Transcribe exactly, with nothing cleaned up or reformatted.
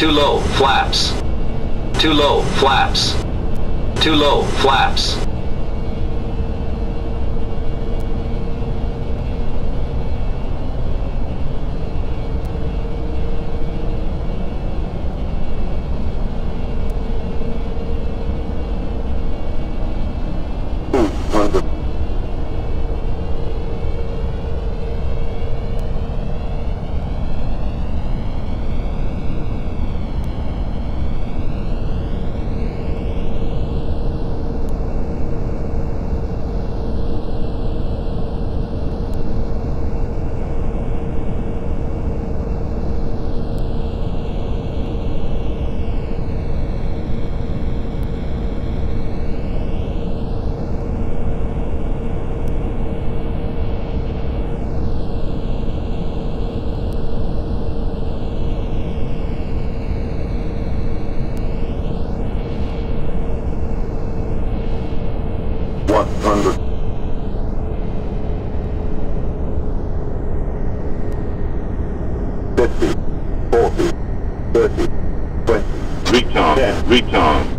Too low, flaps. Too low, flaps. Too low, flaps. Return.